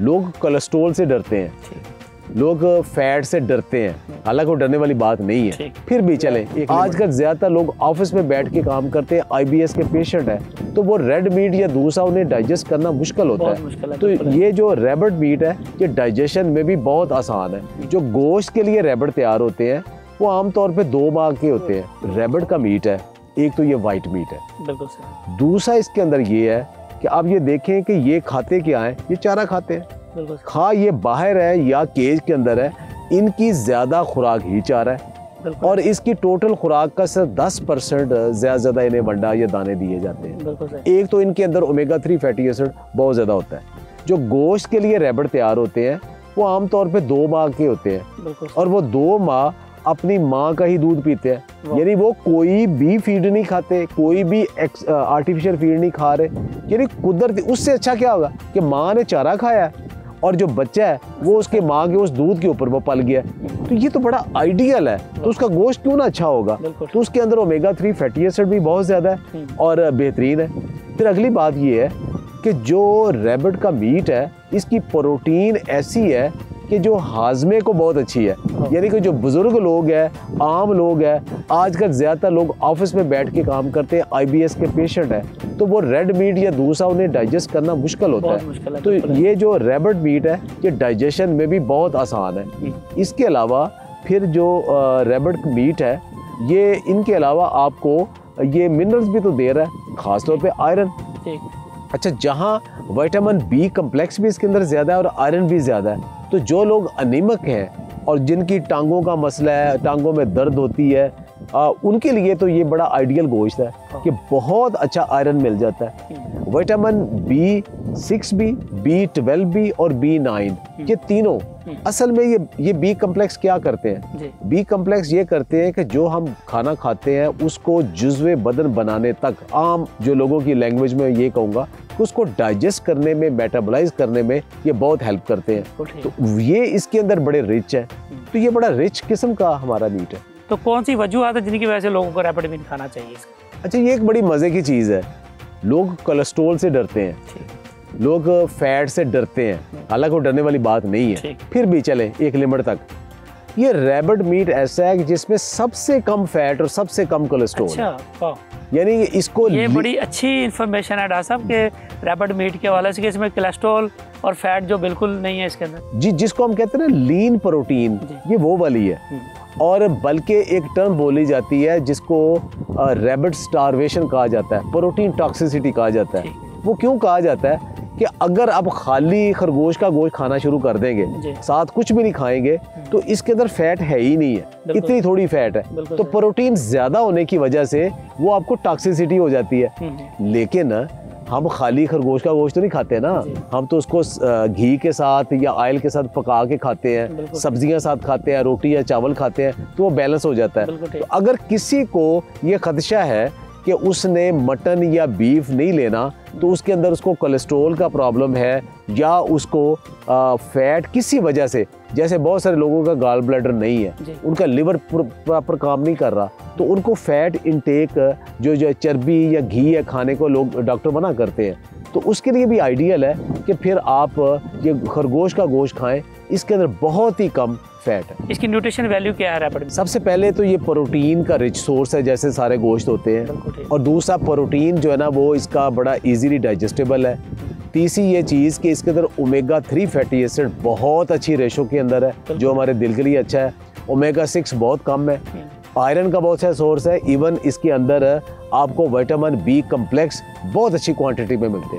लोग कोलेस्ट्रॉल से डरते हैं, लोग फैट से डरते हैं, हालांकि वो डरने वाली बात नहीं है, फिर भी चलें। आजकल ज़्यादातर लोग ऑफिस में बैठ के काम करते हैं, आईबीएस के पेशेंट हैं, तो वो रेड मीट या दूसरा उन्हें डाइजेस्ट करना मुश्किल होता है। तो ये जो रैबिट मीट है ये डाइजेशन में भी बहुत आसान है। जो गोश्त के लिए रैबिट तैयार होते हैं वो आमतौर पर 2 भाग के होते हैं। रैबिट का मीट है, एक तो ये वाइट मीट है, बिल्कुल सही। दूसरा इसके अंदर ये है कि आप ये देखें कि ये खाते क्या है, ये चारा खाते हैं, खा ये बाहर है या केज के अंदर है, इनकी ज़्यादा खुराक ही चारा है और इसकी टोटल खुराक का सिर्फ 10% ज़्यादा इन्हें वंडा या दाने दिए जाते हैं। एक तो इनके अंदर ओमेगा 3 फैटी एसिड बहुत ज़्यादा होता है। जो गोश्त के लिए रैबिट तैयार होते हैं वो आमतौर पर 2 माह के होते हैं और वो 2 माह अपनी माँ का ही दूध पीते हैं, यानी वो कोई भी फीड नहीं खाते, कोई भी आर्टिफिशियल फीड नहीं खा रहे, यानी कुदरती। उससे अच्छा क्या होगा कि माँ ने चारा खाया है और जो बच्चा है वो उसके माँ के उस दूध के ऊपर वो पल गया, तो ये तो बड़ा आइडियल है। तो उसका गोश्त क्यों ना अच्छा होगा। तो उसके अंदर ओमेगा 3 फैटी एसिड भी बहुत ज़्यादा है और बेहतरीन है। फिर अगली बात ये है कि जो रैबिट का मीट है इसकी प्रोटीन ऐसी है कि जो हाजमे को बहुत अच्छी है, यानी कि जो बुज़ुर्ग लोग हैं, आम लोग हैं, आजकल ज़्यादातर लोग ऑफिस में बैठ के काम करते हैं, आईबीएस के पेशेंट हैं, तो वो रेड मीट या दूसरा उन्हें डाइजेस्ट करना मुश्किल होता है। तो ये जो रैबिट मीट है ये डाइजेशन में भी बहुत आसान है। इसके अलावा फिर जो रैबिट मीट है ये इनके अलावा आपको ये मिनरल्स भी तो दे रहा है, ख़ासतौर पर आयरन। अच्छा, जहाँ विटामिन बी कम्प्लेक्स भी इसके अंदर ज़्यादा है और आयरन भी ज़्यादा है। तो जो लोग अनिमक हैं और जिनकी टांगों का मसला है, टांगों में दर्द होती है, उनके लिए तो ये बड़ा आइडियल गोश्त है कि बहुत अच्छा आयरन मिल जाता है। विटामिन B6 भी, B12 भी और B9, ये तीनों असल में ये बी कम्प्लेक्स क्या करते हैं। बी कम्प्लेक्स ये करते हैं कि जो हम खाना खाते हैं उसको जुज़्वे बदन बनाने तक, आम जो लोगों की लैंग्वेज में ये कहूँगा कि उसको डाइजेस्ट करने में, मेटाबोलाइज करने में ये बहुत हेल्प करते हैं। तो ये इसके अंदर बड़े रिच है। तो ये बड़ा रिच किस्म का हमारा मीट है। तो कौन सी वजूहत है जिनकी वजह से लोगों को रैपिड मीट खाना चाहिए? अच्छा, ये एक बड़ी मज़े की चीज़ है। लोग कोलेस्ट्रॉल से डरते हैं, लोग फैट से डरते हैं, हालांकि वो डरने वाली बात नहीं है, फिर भी चलें एक लिमिट तक। ये रैबिट मीट ऐसा है कि जिसमें सबसे कम फैट और सबसे कम कोलेस्ट्रॉल। अच्छा, यानी इसको ये बड़ी अच्छी इन्फॉर्मेशन है डॉक्टर साहब के रैबिट मीट के वाले से, इसमें कोलेस्ट्रॉल और फैट जो बिल्कुल नहीं है इसके अंदर। जी, जिसको हम कहते हैं ना लीन प्रोटीन, ये वो वाली है। और बल्कि एक टर्म बोली जाती है जिसको रैबिट स्टारवेशन कहा जाता है, प्रोटीन टॉक्सिसिटी कहा जाता है। वो क्यों कहा जाता है कि अगर आप खाली खरगोश का गोश्त खाना शुरू कर देंगे, साथ कुछ भी नहीं खाएंगे, तो इसके अंदर फैट है ही नहीं है, इतनी थोड़ी फैट है। तो प्रोटीन ज़्यादा होने की वजह से वो आपको टॉक्सिसिटी हो जाती है। लेकिन हम खाली खरगोश का गोश्त तो नहीं खाते ना, हम तो उसको घी के साथ या ऑयल के साथ पका के खाते हैं, सब्जियां साथ खाते हैं, रोटी या चावल खाते हैं, तो वो बैलेंस हो जाता है। तो अगर किसी को ये खदशा है कि उसने मटन या बीफ नहीं लेना, तो उसके अंदर उसको कोलेस्ट्रॉल का प्रॉब्लम है या उसको फैट किसी वजह से, जैसे बहुत सारे लोगों का गॉल ब्लैडर नहीं है, उनका लिवर प्रॉपर काम नहीं कर रहा, तो उनको फैट इनटेक जो चर्बी या घी या खाने को लोग डॉक्टर मना करते हैं। तो उसके लिए भी आइडियल है कि फिर आप ये खरगोश का गोश्त खाएं, इसके अंदर बहुत ही कम फैट है। इसकी न्यूट्रिशन वैल्यू क्या है रैपिड? सबसे पहले तो ये प्रोटीन का रिच सोर्स है, जैसे सारे गोश्त होते हैं। और दूसरा, प्रोटीन जो है ना वो इसका बड़ा इजीली डाइजेस्टेबल है। तीसरी ये चीज़ कि इसके अंदर ओमेगा 3 फैटी एसिड बहुत अच्छी रेशो के अंदर है, जो हमारे दिल के लिए अच्छा है। ओमेगा 6 बहुत कम है। आयरन का बहुत अच्छा सोर्स है। इवन इसके अंदर आपको विटामिन B कम्प्लेक्स बहुत अच्छी क्वांटिटी में मिलते हैं।